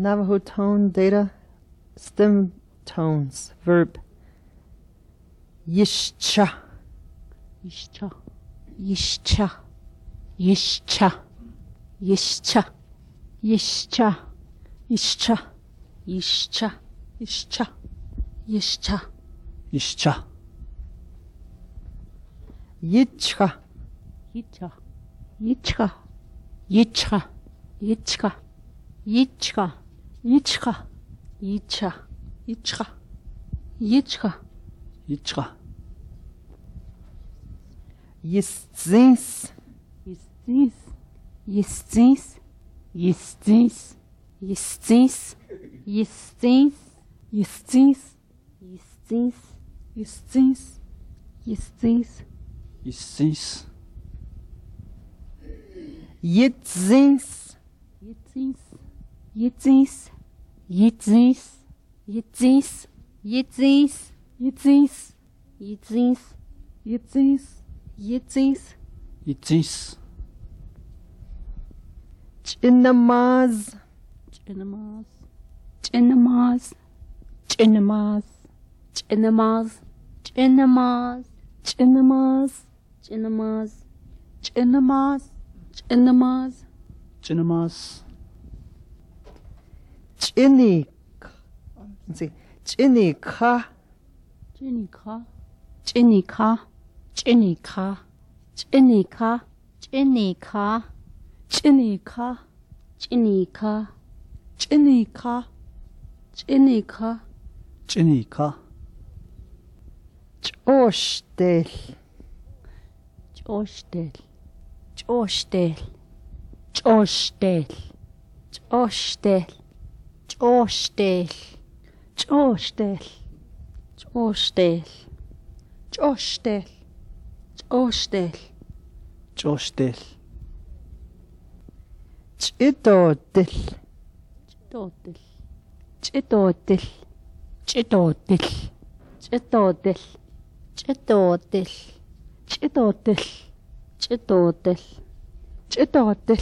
Navajo tone data, stem tones, verb. Yishcha. Yishcha. Yishcha. Yishcha. Yishcha. Yishcha. Yishcha. Yishcha. Yishcha. Yishcha. Yishcha. Yitscha. Yitscha. Yitscha. Yitscha. Yitscha. Yitscha. Yitscha. Yitscha. Yitscha. Yitscha. Yitscha. Ystins. Ystins. Ystins. Ystins. Ystins. Ystins. Ystins. Ystins. Ystins. Ystins. Ystins. Yitzis. Yitzis. Yitzis. Yitzis. Yitzis. Yitzis. Yitzis. Yitzis. Yitzis. Yitzis. Yitzis. Chinamaz. Chinamaz. Chinamaz. Chinamaz. Chinamaz. Chinamaz. Chinamaz. Chinamaz. Chinamaz. Chinamaz. Chinamaz. Jinnika. Let's see. Jinnika. Jinnika. Jinnika. Jinnika. Jinnika. Jinnika. Jinnika. Jinnika. Jinnika. Jinnika. Jinnika. Chostel. Chostel. Chostel. Chostel. Chostel. Chostel. Chostel. Chostel. Chostel. Chostel. Chostel. Chitotel. Chitotel. Chitotel. Chitotel. Chitotel. Chitotel. Chitotel. Chitotel. Chitotel.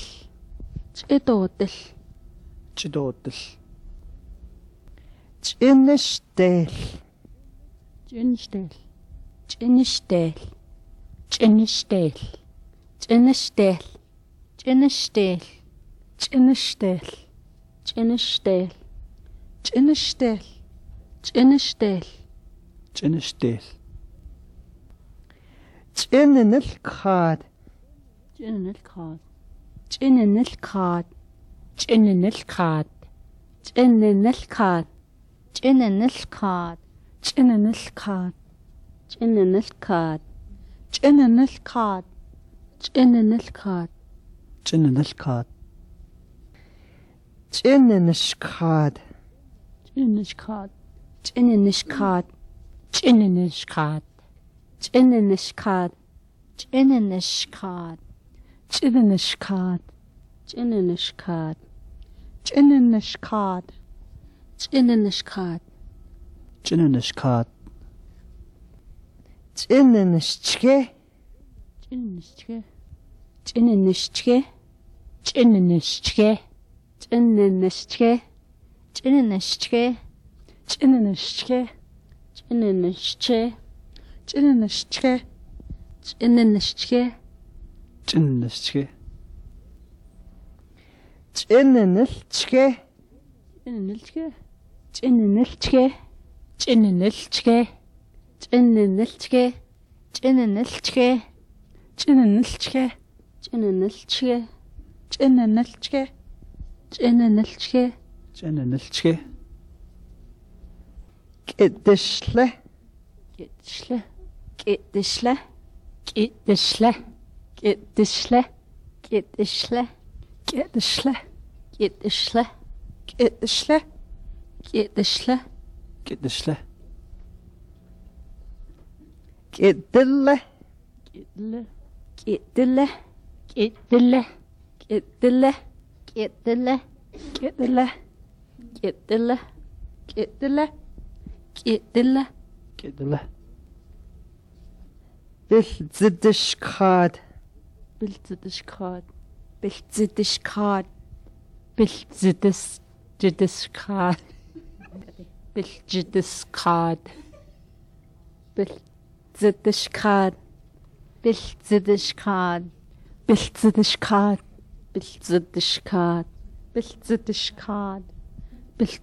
Chitotel. Chitotel. Chinanishkad. Chinanishkad. Chinanishkad. Chinanishkad. Chinanishkad. Chinanishkad. Chinanishkad. Chinanishkad. Chinanishkad. Chinanishkad. Chinanishkad. Chinanishkad. Chinanishkad. Chinanishkad. Chinanishkad. Chinanishkad. Chinanishkad. Chinanishkad. Chinanishkad. Chinanishkad. Chinanishkad. Chinanishkad. Chinanishkad. Chinanishkad. Chinanishkad. Chinanishkad. Chinanishkad. Chinanishkad. Chinanishkad. Chinanishkad. Chinanishkad. Chinanishkad. Chinanishkad. Chinanishke. Chinanishke. Chinanishke. Chinanishke. Chinanishke. Chinanishke. Chinanishke. Chinanishke. Chinanishke. Chinanishke. Chinanishke. Chinanishke. Chinanishke. Chinanishke. Chinanishke. Chinanishke. Chinanishke. Chinanishke. Chinanishke. Chinanishke. Chinanishke. Chinanishke. Kittishle. Kittishle. Kittishle. Kittishle. Kittishle. Kittishle. Kittishle. Kittishle. Kittishle. Kittishle. Kittishle. Kittishle. Kittishle. Kittishle. Kittishle. Kittishle. Kittishle. Kittishle. Kittishle. Kittishle. Kittishle. Kittishle. Bildsidishkad. Bildsidishkad. Bildsidishkad. Bildsidishkad. Jinnika. Jinnika. Jinnika. Jinnika. Jinnika. Jinnika. Jinnika. Jinnika. Jinnika. Biltzidikad, Biltzidikad, Biltzidikad, Biltzidikad, Biltzidikad, Biltzidikad, Biltzidikad,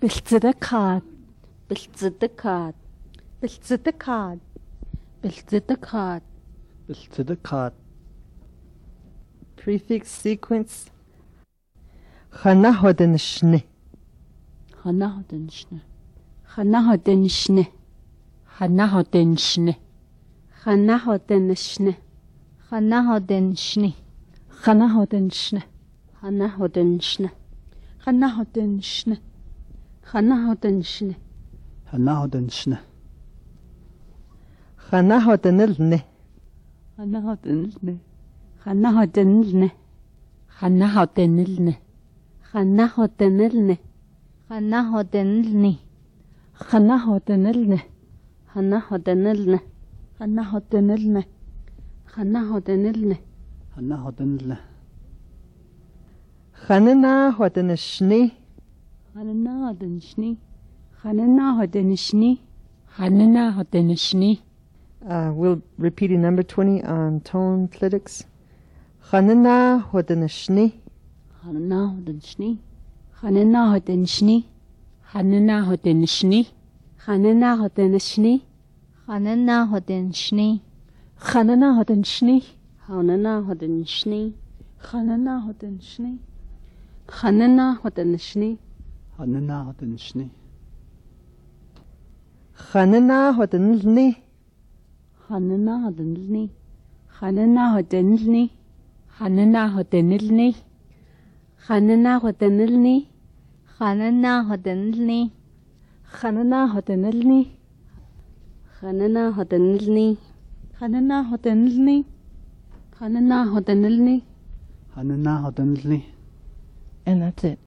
Biltzidikad, Biltzidikad, Biltzidikad, Biltzidikad. Prefix sequence Hanahodenshne, Hanahodenshne, Hanahodenshne. Hanahodenshne. Hanahodenishne. Hanahodenshne. Hanahodenshne. Hanahodenshne. Hanahodenshne. Hanahodenshne. Hanahodenshne. Hanahodanilne. Hanahodanilne. Hanahodanilne. Hanahodanilne. Hanahodanilne. Hanahodanilne. Hanahodanilne. Hanahodanilne. Hanahodanilne. Hanahodanilne. Hanahodanilne. Hanana hodenishni. Hanana hodenishni. Hanana hodenishni. Hanana hodenishni. We'll repeat in number 20 on tone clitics. Hanana hodenishni. Hanana hodenishni. Hanana hodenishni. Hanana hodenishni. Hanana hodenishni. Hanana hodenishni. Hanana hodenishni. Hanana hodenishni. Hanana hodenishni. Hanana hodenishni. Hanana hodenishni. Hanana hodenilne. Hanana hodenilne. Hanana hodenilne. Hanana hodenilne. Hanana hodenilne. Hanana hodenilne. Hanana hodenilne. Hanana hodenilne. Hanana hodenilne. Hanana hodenilne. Hanana hodenilne. And that's it.